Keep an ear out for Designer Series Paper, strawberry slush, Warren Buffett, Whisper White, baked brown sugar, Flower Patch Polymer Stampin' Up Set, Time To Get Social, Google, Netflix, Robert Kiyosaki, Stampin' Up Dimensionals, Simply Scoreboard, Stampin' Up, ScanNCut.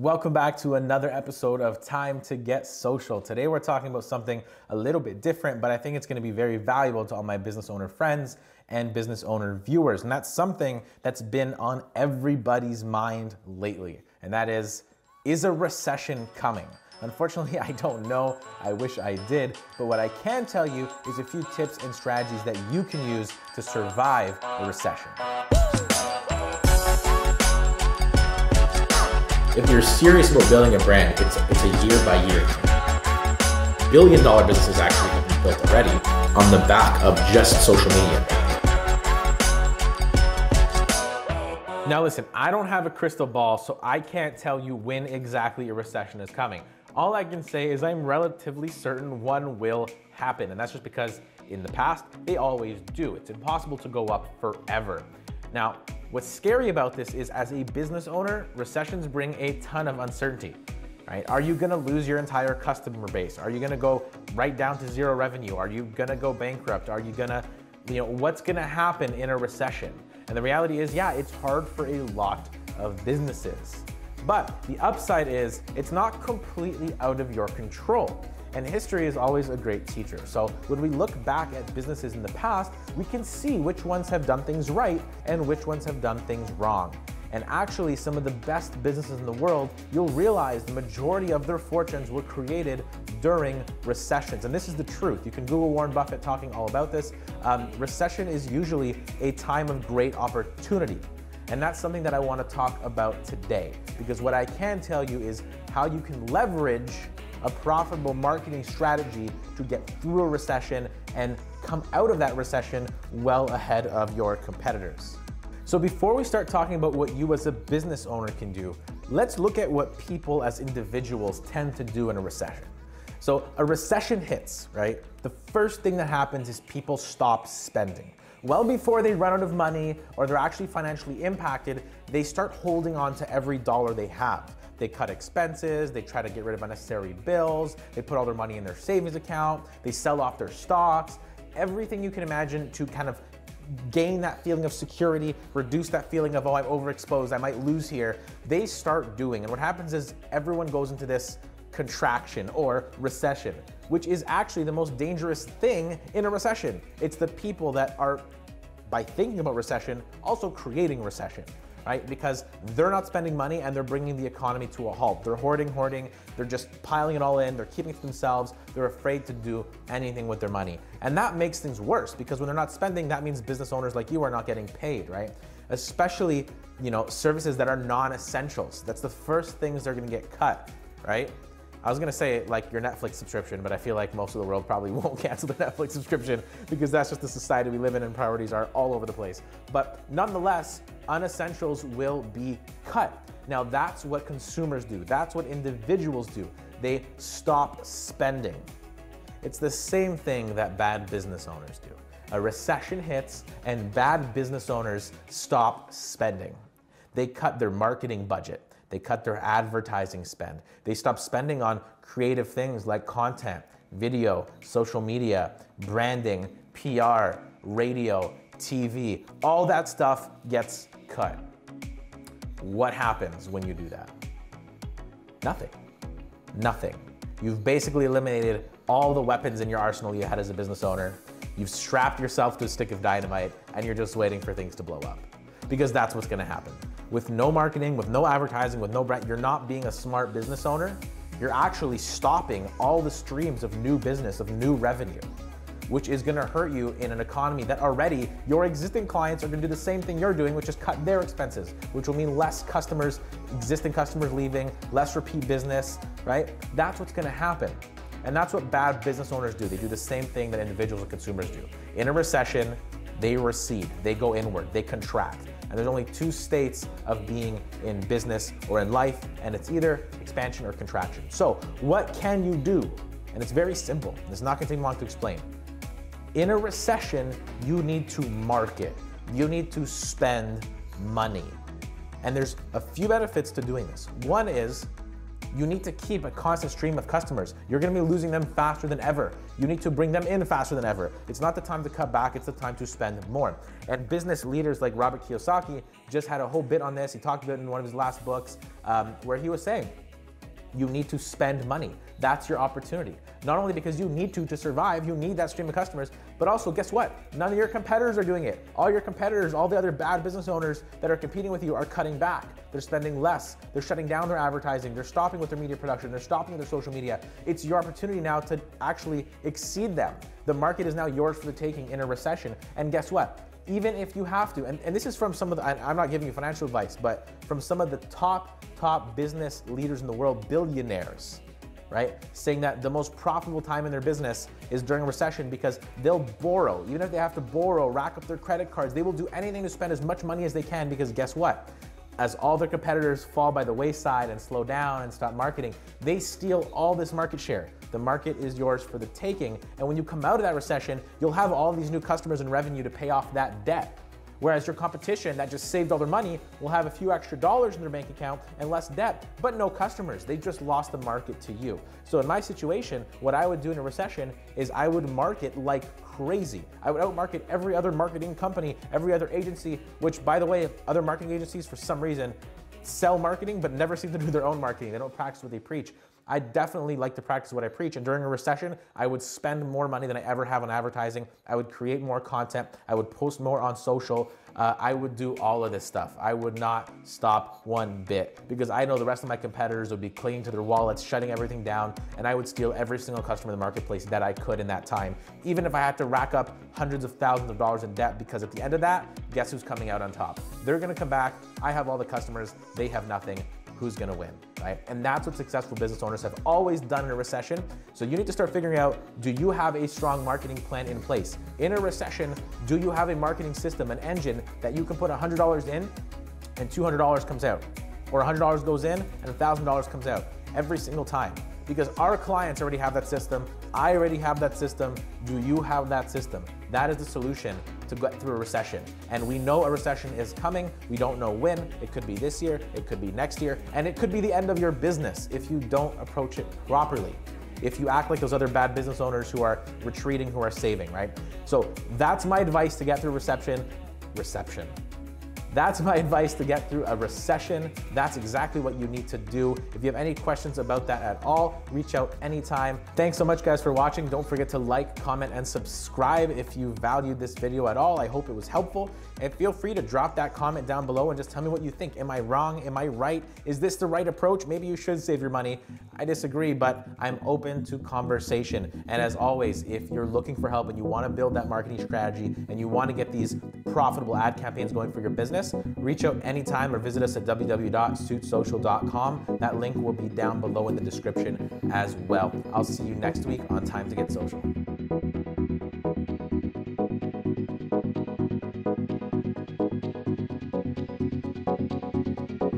Welcome back to another episode of Time to Get Social. Today we're talking about something a little bit different, but I think it's going to be very valuable to all my business owner friends and business owner viewers. And that's something that's been on everybody's mind lately. And that is a recession coming? Unfortunately, I don't know. I wish I did. But what I can tell you is a few tips and strategies that you can use to survive a recession. If you're serious about building a brand, it's a year by year thing. Billion-dollar businesses actually have been built already on the back of just social media. Now listen, I don't have a crystal ball, so I can't tell you when exactly a recession is coming. All I can say is I'm relatively certain one will happen, and that's just because in the past, they always do. It's impossible to go up forever. Now, what's scary about this is as a business owner, recessions bring a ton of uncertainty, right? Are you gonna lose your entire customer base? Are you gonna go right down to zero revenue? Are you gonna go bankrupt? Are you gonna, what's gonna happen in a recession? And the reality is, yeah, it's hard for a lot of businesses. But the upside is it's not completely out of your control. And history is always a great teacher. So when we look back at businesses in the past, we can see which ones have done things right and which ones have done things wrong. And actually, some of the best businesses in the world, you'll realize the majority of their fortunes were created during recessions. And this is the truth. You can Google Warren Buffett talking all about this. Recession is usually a time of great opportunity. And that's something that I want to talk about today, because what I can tell you is how you can leverage a profitable marketing strategy to get through a recession and come out of that recession well ahead of your competitors. So before we start talking about what you as a business owner can do, let's look at what people as individuals tend to do in a recession. So a recession hits, right? The first thing that happens is people stop spending. Well before they run out of money or they're actually financially impacted, they start holding on to every dollar they have. They cut expenses, they try to get rid of unnecessary bills, they put all their money in their savings account, they sell off their stocks, everything you can imagine to kind of gain that feeling of security, reduce that feeling of, oh, I'm overexposed, I might lose here. They start doing, and what happens is everyone goes into this contraction or recession, which is actually the most dangerous thing in a recession. It's the people that are, by thinking about recession, also creating recession. Right? Because they're not spending money and they're bringing the economy to a halt. They're hoarding, they're just piling it all in, they're keeping it to themselves, they're afraid to do anything with their money. And that makes things worse, because when they're not spending, that means business owners like you are not getting paid, right? Especially, services that are non-essentials. That's the first things they're gonna get cut, right? I was gonna say like your Netflix subscription, but I feel like most of the world probably won't cancel the Netflix subscription because that's just the society we live in and priorities are all over the place. But nonetheless, unessentials will be cut. Now that's what consumers do. That's what individuals do. They stop spending. It's the same thing that bad business owners do. A recession hits and bad business owners stop spending. They cut their marketing budget. They cut their advertising spend. They stop spending on creative things like content, video, social media, branding, PR, radio, TV. All that stuff gets cut. What happens when you do that? Nothing. Nothing. You've basically eliminated all the weapons in your arsenal you had as a business owner. You've strapped yourself to a stick of dynamite and you're just waiting for things to blow up, because that's what's gonna happen. With no marketing, with no advertising, with no brand, you're not being a smart business owner. You're actually stopping all the streams of new business, of new revenue, which is gonna hurt you in an economy that already your existing clients are gonna do the same thing you're doing, which is cut their expenses, which will mean less customers, existing customers leaving, less repeat business, right? That's what's gonna happen. And that's what bad business owners do. They do the same thing that individuals and consumers do. In a recession, they recede, they go inward, they contract. And there's only two states of being in business or in life, and it's either expansion or contraction. So what can you do? And it's very simple. It's not gonna take long to explain. In a recession, you need to market. You need to spend money. And there's a few benefits to doing this. One is You need to keep a constant stream of customers. You're gonna be losing them faster than ever. You need to bring them in faster than ever. It's not the time to cut back, it's the time to spend more. And business leaders like Robert Kiyosaki just had a whole bit on this. He talked about it in one of his last books where he was saying, you need to spend money. That's your opportunity. Not only because you need to survive, you need that stream of customers, but also guess what? None of your competitors are doing it. All your competitors, all the other bad business owners that are competing with you are cutting back. They're spending less. They're shutting down their advertising. They're stopping with their media production. They're stopping with their social media. It's your opportunity now to actually exceed them. The market is now yours for the taking in a recession. And guess what? Even if you have to, and this is from some of the, I'm not giving you financial advice, but from some of the top business leaders in the world, billionaires, right? Saying that the most profitable time in their business is during a recession because they'll borrow, even if they have to borrow, rack up their credit cards, they will do anything to spend as much money as they can because guess what? As all their competitors fall by the wayside and slow down and stop marketing, they steal all this market share. The market is yours for the taking. And when you come out of that recession, you'll have all these new customers and revenue to pay off that debt. Whereas your competition that just saved all their money will have a few extra dollars in their bank account and less debt, but no customers. They just lost the market to you. So in my situation, what I would do in a recession is I would market like crazy. I would outmarket every other marketing company, every other agency, which by the way, other marketing agencies for some reason sell marketing, but never seem to do their own marketing. They don't practice what they preach. I definitely like to practice what I preach, and during a recession, I would spend more money than I ever have on advertising. I would create more content. I would post more on social. I would do all of this stuff. I would not stop one bit because I know the rest of my competitors would be clinging to their wallets, shutting everything down, and I would steal every single customer in the marketplace that I could in that time, even if I had to rack up hundreds of thousands of dollars in debt, because at the end of that, guess who's coming out on top? They're gonna come back. I have all the customers. They have nothing. Who's gonna win, right? And that's what successful business owners have always done in a recession. So you need to start figuring out, do you have a strong marketing plan in place? In a recession, do you have a marketing system, an engine that you can put $100 in and $200 comes out? Or $100 goes in and $1,000 comes out every single time? Because our clients already have that system. I already have that system. Do you have that system? That is the solution to get through a recession. And we know a recession is coming. We don't know when. It could be this year, it could be next year, and it could be the end of your business if you don't approach it properly. If you act like those other bad business owners who are retreating, who are saving, right? So that's my advice to get through reception. That's my advice to get through a recession. That's exactly what you need to do. If you have any questions about that at all, reach out anytime. Thanks so much guys for watching. Don't forget to like, comment, and subscribe if you valued this video at all. I hope it was helpful. And feel free to drop that comment down below and just tell me what you think. Am I wrong? Am I right? Is this the right approach? Maybe you should save your money. I disagree, but I'm open to conversation. And as always, if you're looking for help and you want to build that marketing strategy and you want to get these profitable ad campaigns going for your business, reach out anytime or visit us at www.suitsocial.com. That link will be down below in the description as well. I'll see you next week on Time to Get Social.